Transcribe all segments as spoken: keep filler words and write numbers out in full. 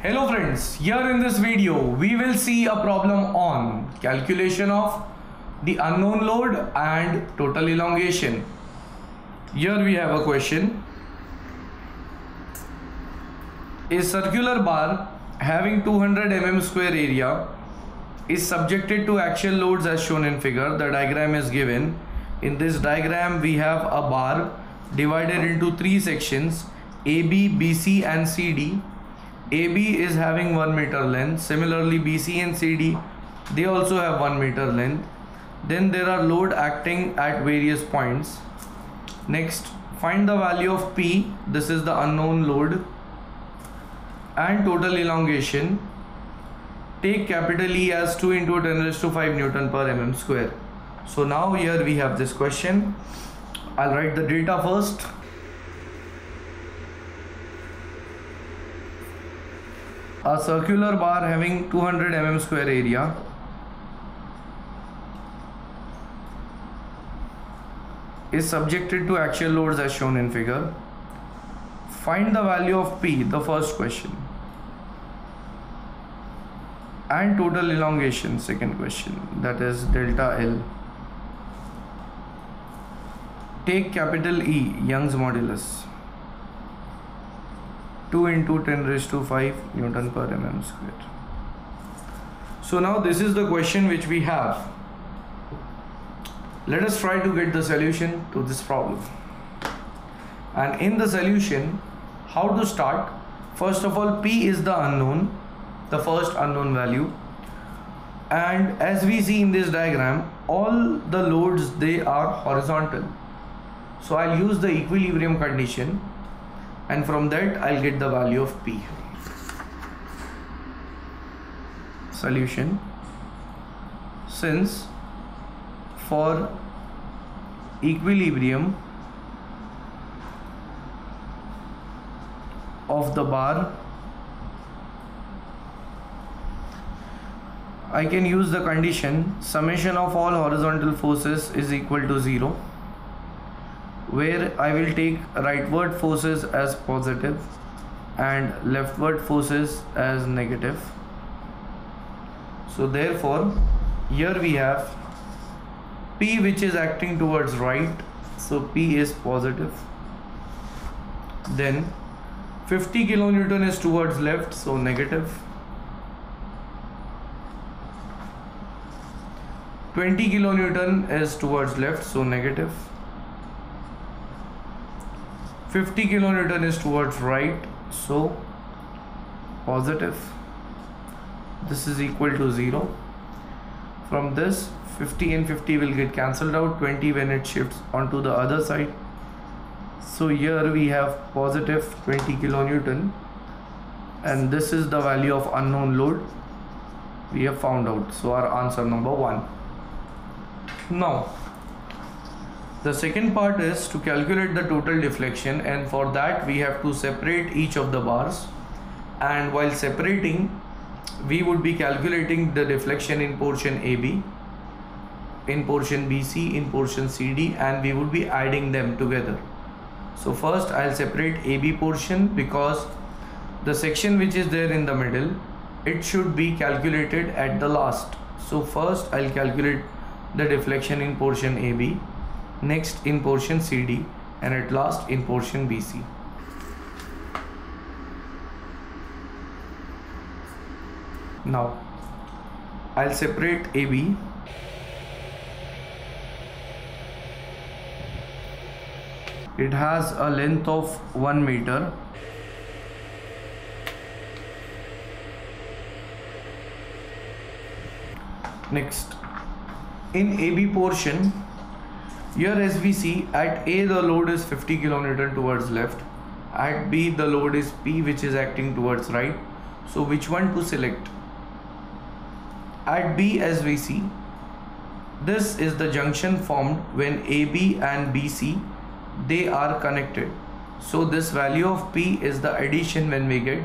Hello friends, here in this video we will see a problem on calculation of the unknown load and total elongation. Here we have a question. A circular bar having two hundred millimeter square area is subjected to axial loads as shown in figure. The diagram is given. In this diagram we have a bar divided into three sections A B, B C and C D. A B is having one meter length. Similarly, B C and C D, they also have one meter length. Then there are load acting at various points. Next, find the value of P. This is the unknown load. And total elongation. Take capital E as two into ten raised to five Newton per mm square. So now here we have this question. I'll write the data first. A circular bar having two hundred millimeter square area is subjected to axial loads as shown in figure. Find the value of P, the first question, and total elongation, second question, that is delta L. Take capital E, Young's modulus, two into ten raised to five Newton per mm square. So now this is the question which we have. Let us try to get the solution to this problem. And in the solution, how to start? First of all, P is the unknown, the first unknown value. And as we see in this diagram, all the loads, they are horizontal. So I'll use the equilibrium condition. And from that, I'll get the value of P. Solution. Since for equilibrium of the bar, I can use the condition summation of all horizontal forces is equal to zero, where I will take rightward forces as positive and leftward forces as negative. So therefore here we have P, which is acting towards right, so P is positive. Then fifty kilonewton is towards left, so negative. Twenty kilonewton is towards left, so negative. Fifty kilonewton is towards right, so positive. This is equal to zero. From this, fifty and fifty will get cancelled out, twenty when it shifts onto the other side. So here we have positive twenty kilonewton, and this is the value of unknown load we have found out. So our answer number one. Now the second part is to calculate the total deflection, and for that we have to separate each of the bars, and while separating we would be calculating the deflection in portion A B, in portion B C, in portion C D, and we would be adding them together. So first I'll separate A B portion, because the section which is there in the middle, it should be calculated at the last. So first I'll calculate the deflection in portion A B, next in portion C D, and at last in portion B C. Now I'll separate A B. It has a length of one meter. Next, in A B portion, here as we see, at A the load is fifty kilonewton towards left, at B the load is P, which is acting towards right. So which one to select? At B, as we see, this is the junction formed when A B and B C, they are connected. So this value of P is the addition when we get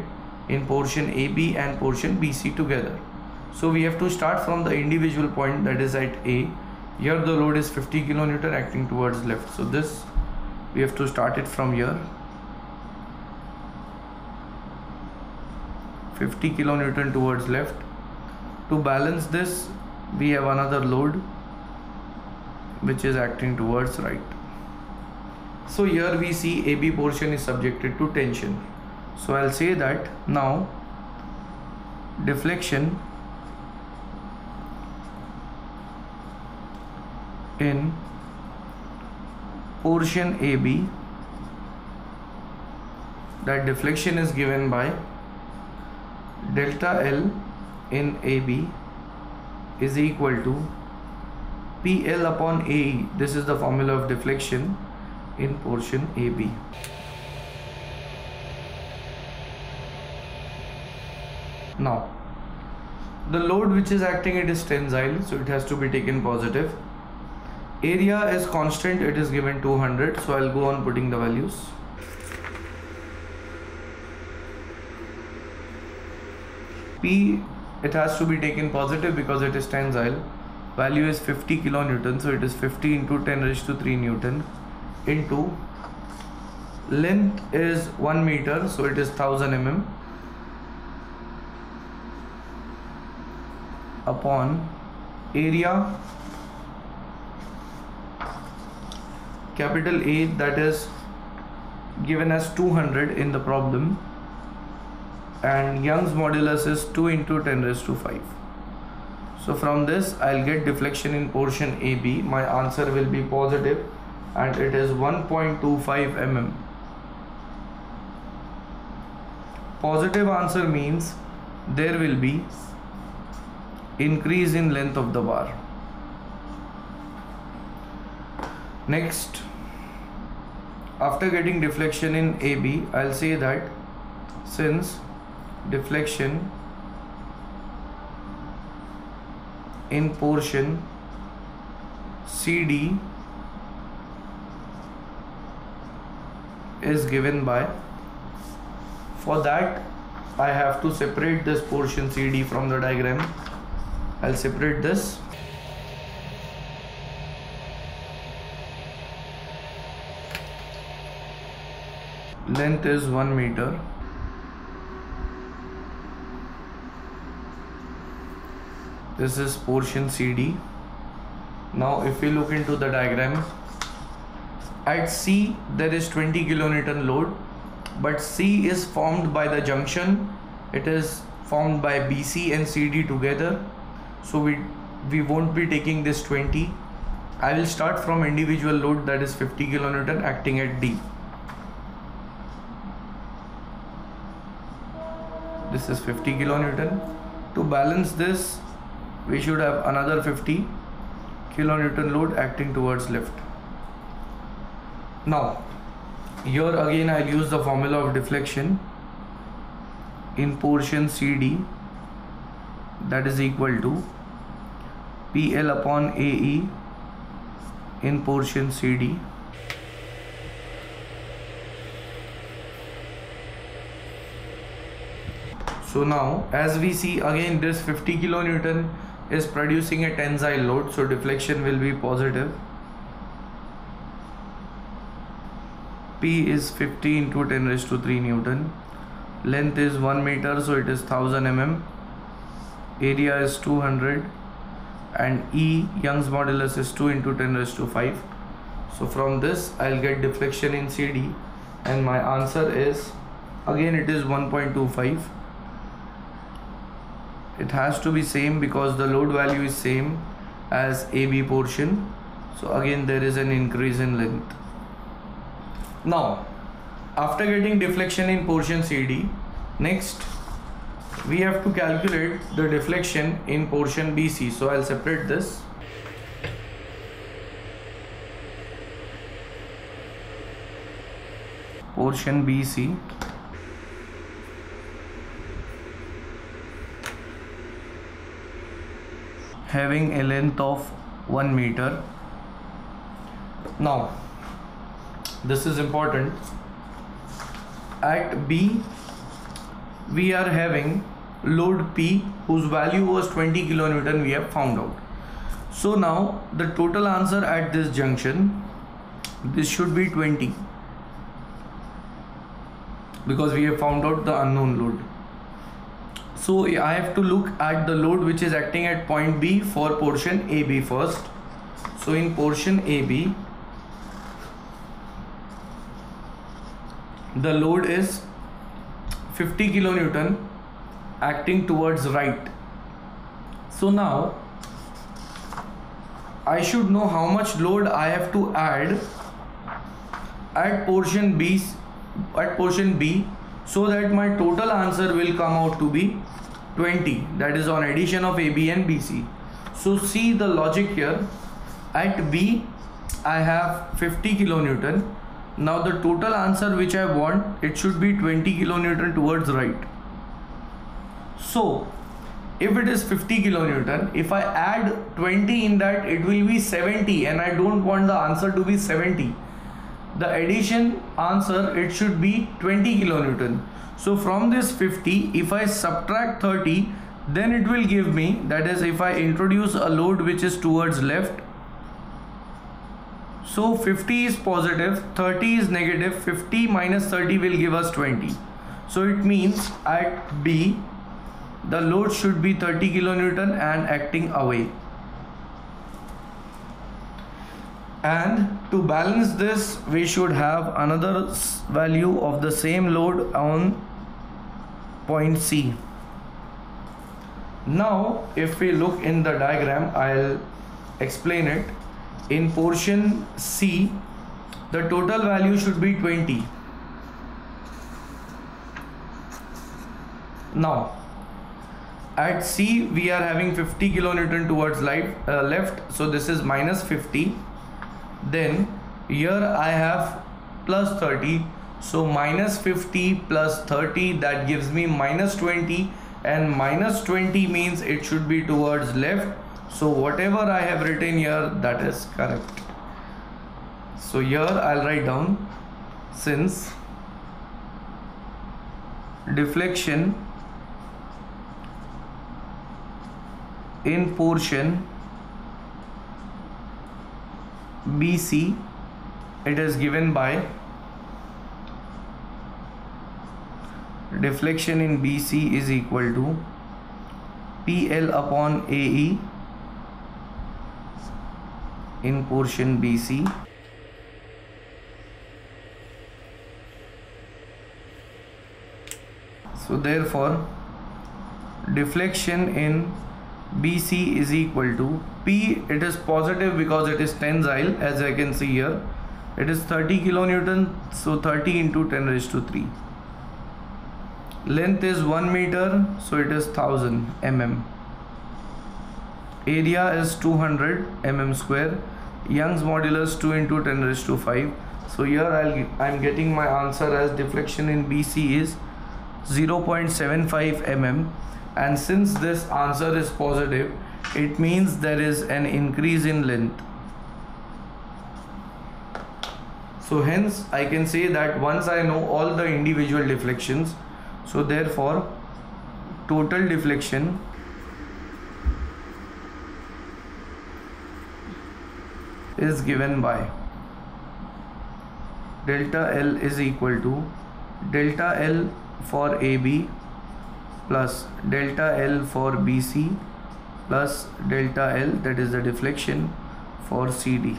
in portion A B and portion B C together. So we have to start from the individual point, that is at A. Here the load is fifty kilonewton acting towards left, so this we have to start it from here. fifty kilonewton towards left. To balance this, we have another load which is acting towards right. So here we see A B portion is subjected to tension. So I'll say that now deflection in portion A B, that deflection is given by delta L in A B is equal to P L upon A E. This is the formula of deflection in portion A B. Now, the load which is acting, it is tensile, so it has to be taken positive. Area is constant, it is given two hundred, so I'll go on putting the values. P, it has to be taken positive because it is tensile. Value is fifty kilonewton, so it is fifty into ten raised to three Newton into length is one meter, so it is one thousand millimeters upon area capital A, that is given as two hundred in the problem, and Young's modulus is two into ten raised to five. So from this I'll get deflection in portion A B. My answer will be positive and it is one point two five millimeters. Positive answer means there will be increase in length of the bar. Next, after getting deflection in A B, I'll say that since deflection in portion C D is given by, for that I have to separate this portion C D from the diagram. I'll separate this. Length is one meter. This is portion C D. Now if we look into the diagram, at C there is twenty kilonewton load, but C is formed by the junction. It is formed by B C and C D together. So we, we won't be taking this twenty. I will start from individual load, that is fifty kilonewton acting at D. This is fifty kilonewton. To balance this, we should have another fifty kilonewton load acting towards left. Now, here again I'll use the formula of deflection in portion C D, that is equal to P L upon A E in portion C D. So now as we see again, this fifty kilonewton is producing a tensile load, so deflection will be positive. P is fifty into ten raised to three Newton. Length is one meter, so it is one thousand millimeters. Area is two hundred and E, Young's modulus, is two into ten raised to five. So from this I'll get deflection in C D and my answer is, again it is one point two five. It has to be same because the load value is same as A B portion, so again there is an increase in length. Now, after getting deflection in portion C D, next we have to calculate the deflection in portion B C, so I'll separate this. Portion B C, having a length of one meter. Now, this is important. At B, we are having load P whose value was twenty kilonewton, we have found out. So now the total answer at this junction, this should be twenty, because we have found out the unknown load. So I have to look at the load which is acting at point B for portion A B first. So in portion A B, the load is fifty kilonewton acting towards right. So now I should know how much load I have to add at portion B, at portion B, so that my total answer will come out to be twenty, that is on addition of A B and B C. So see the logic here. At B I have fifty kilonewton. Now the total answer which I want, it should be twenty kilonewton towards right. So if it is fifty kilonewton, if I add twenty in that, it will be seventy, and I don't want the answer to be seventy. The addition answer, it should be twenty kilonewton. So from this fifty, if I subtract thirty, then it will give me, that is, if I introduce a load which is towards left, so fifty is positive, thirty is negative, fifty minus thirty will give us twenty. So it means at B the load should be thirty kilonewton and acting away. And to balance this, we should have another value of the same load on point C. Now if we look in the diagram, I'll explain it. In portion C, the total value should be twenty. Now at C we are having fifty kilonewton towards left, uh, left, so this is minus fifty. Then here I have plus thirty, so minus fifty plus thirty, that gives me minus twenty, and minus twenty means it should be towards left, so whatever I have written here, that is correct. So here I'll write down, since deflection in portion B C, it is given by deflection in B C is equal to P L upon A E in portion B C. So therefore deflection in B C is equal to P, it is positive because it is tensile, as I can see here. It is thirty kilonewton, so thirty into ten raised to three. Length is one meter, so it is one thousand millimeters. Area is two hundred millimeters square. Young's modulus two into ten raised to five. So here I'll, I'm getting my answer as deflection in B C is zero point seven five millimeters. And since this answer is positive, it means there is an increase in length. So hence I can say that once I know all the individual deflections, so therefore total deflection is given by delta L is equal to delta L for A B plus delta L for B C plus delta L, that is the deflection for C D.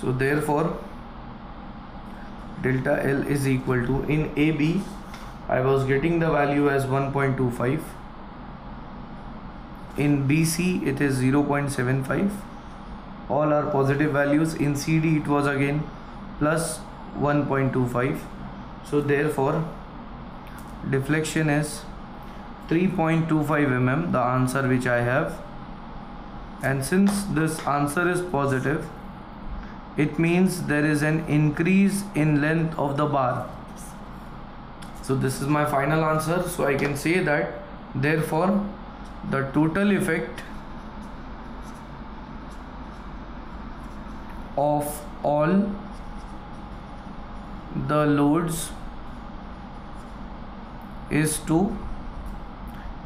So therefore delta L is equal to, in A B I was getting the value as one point two five, in B C it is zero point seven five, all are positive values, in C D it was again plus one point two five. So therefore deflection is three point two five millimeters, the answer which I have, and since this answer is positive, it means there is an increase in length of the bar. So this is my final answer. So I can say that therefore the total effect of all the loads is to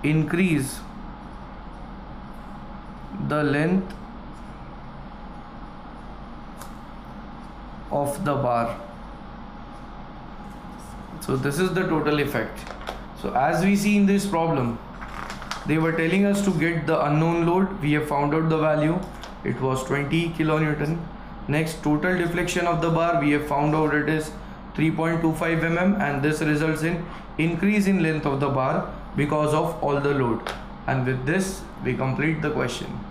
increase the length of the bar. So this is the total effect. So as we see in this problem, they were telling us to get the unknown load. We have found out the value. It was twenty kilonewton. Next, total deflection of the bar, we have found out it is three point two five millimeters, and this results in increase in length of the bar because of all the load. And with this, we complete the question.